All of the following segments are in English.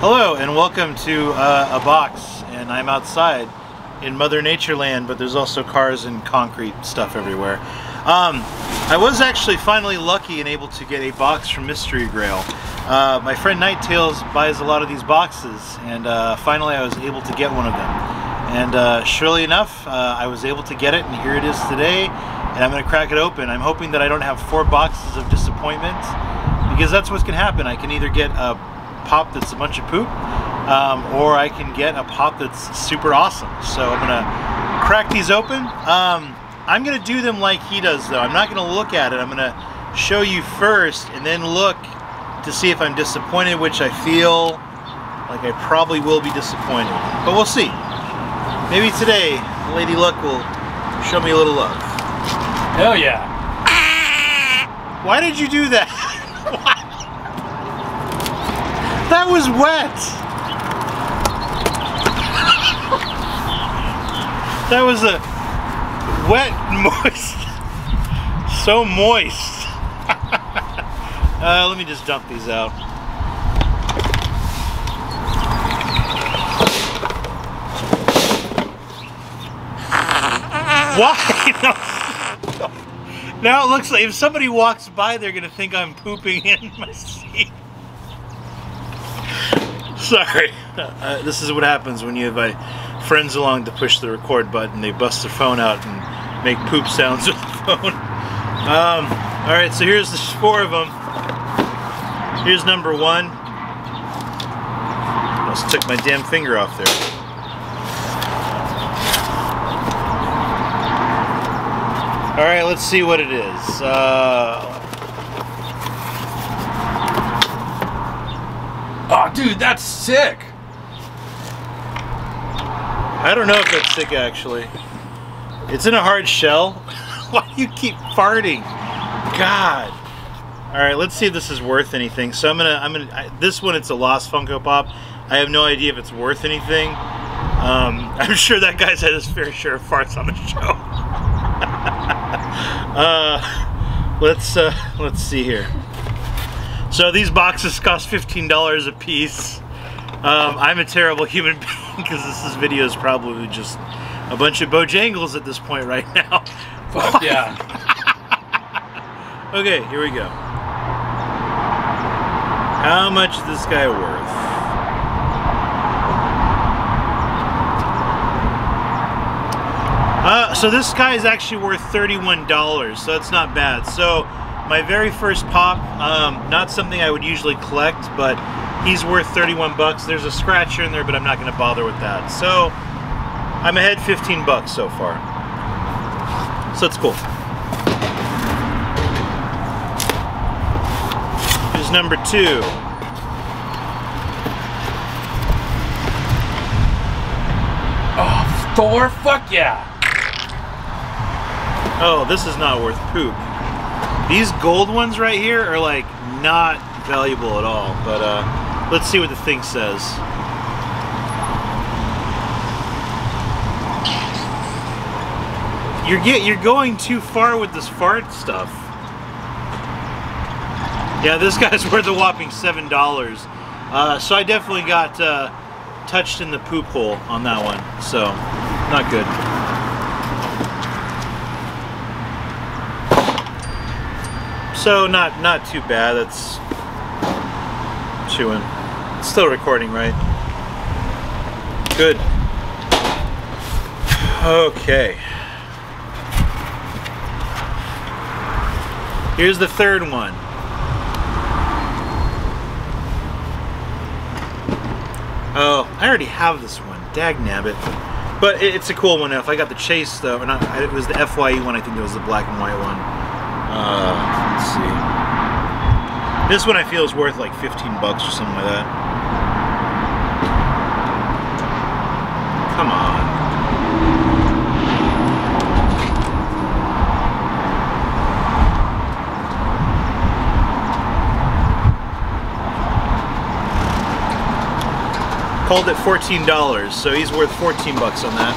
Hello and welcome to a box, and I'm outside in Mother Nature land, but there's also cars and concrete stuff everywhere. I was actually finally lucky and able to get a box from Mystery Grail. My friend Nighttails buys a lot of these boxes, and finally I was able to get one of them. And surely enough, I was able to get it, and here it is today, and I'm going to crack it open. I'm hoping that I don't have 4 boxes of disappointment, because that's what can happen. I can either get a pop that's a bunch of poop, or I can get a pop that's super awesome. So I'm going to crack these open. I'm going to do them like he does, though. I'm not going to look at it. I'm going to show you first and then look to see if I'm disappointed, which I feel like I probably will be disappointed. But we'll see. Maybe today, Lady Luck will show me a little love. Hell yeah. Why did you do that? Why? That was wet. That was a wet, moist, so moist. Let me just dump these out. Why? No. Now it looks like if somebody walks by, they're gonna think I'm pooping in my seat. Sorry. This is what happens when you invite friends along to push the record button. They bust their phone out and make poop sounds with the phone. Alright, so here's the 4 of them. Here's number 1. I almost took my damn finger off there. Alright, let's see what it is. Oh, dude, that's sick! I don't know if that's sick, actually. It's in a hard shell. Why do you keep farting? God. All right, let's see if this is worth anything. So this one, it's a lost Funko Pop. I have no idea if it's worth anything. I'm sure that guy's had his fair share of farts on the show. Let's see here. So these boxes cost $15 a piece. I'm a terrible human being because this video is probably just a bunch of Bojangles at this point right now. Fuck yeah. Okay, here we go. How much is this guy worth? So this guy is actually worth $31, so that's not bad. So my very first pop, not something I would usually collect, but he's worth 31 bucks. There's a scratcher in there, but I'm not going to bother with that. So I'm ahead 15 bucks so far. So it's cool. Here's number 2. Oh, Thor? Fuck yeah. Oh, this is not worth poop. These gold ones right here are like not valuable at all, but let's see what the thing says. You're going too far with this fart stuff. Yeah, this guy's worth a whopping $7. So I definitely got touched in the poop hole on that one. So not good. So not too bad. That's chewing. It's still recording, right? Good. Okay. Here's the 3rd one. Oh, I already have this one. Dagnabbit. But it's a cool one. If I got the Chase, though, or not, it was the FYE one. I think it was the black and white one. Let's see. This one I feel is worth like 15 bucks or something like that. Come on. Called it $14, so he's worth 14 bucks on that.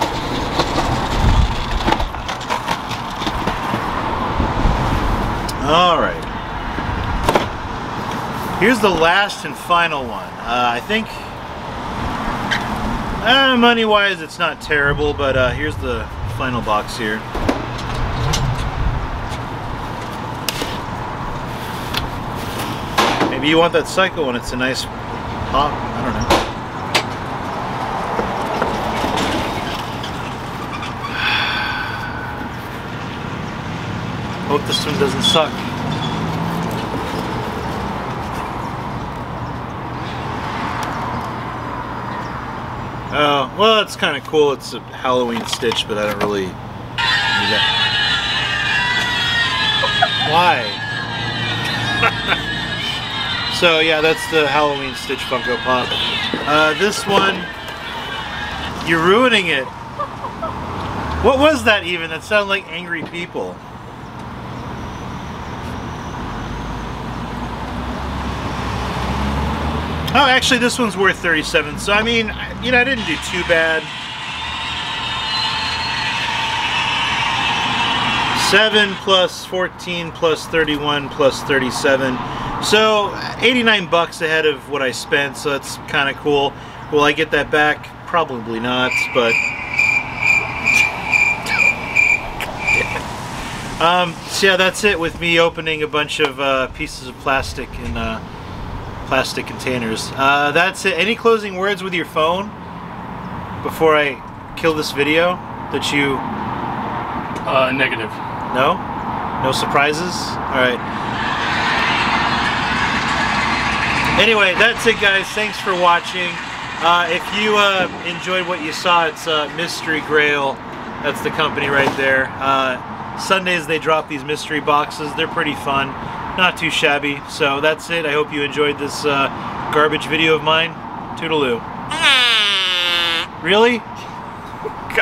All right. Here's the last and final one. I think, money-wise, it's not terrible, but here's the final box here. Maybe you want that Psycho one. It's a nice pop. I don't know. Hope this one doesn't suck. Oh, well, it's kind of cool. It's a Halloween Stitch, but I don't really need that. Why? So yeah, that's the Halloween Stitch Funko Pop. This one, you're ruining it. What was that even? That sounded like angry people. Oh, actually, this one's worth 37. So I mean, you know, I didn't do too bad. 7 plus 14 plus 31 plus 37. So 89 bucks ahead of what I spent. So that's kind of cool. Will I get that back? Probably not. But so yeah, that's it with me opening a bunch of pieces of plastic and. Plastic containers. That's it. Any closing words with your phone before I kill this video that you... Negative. No? No surprises? Alright. Anyway, that's it, guys. Thanks for watching. If you enjoyed what you saw, it's Mystery Grail. That's the company right there. Sundays they drop these mystery boxes. They're pretty fun. Not too shabby. So that's it. I hope you enjoyed this garbage video of mine. Toodaloo. Really?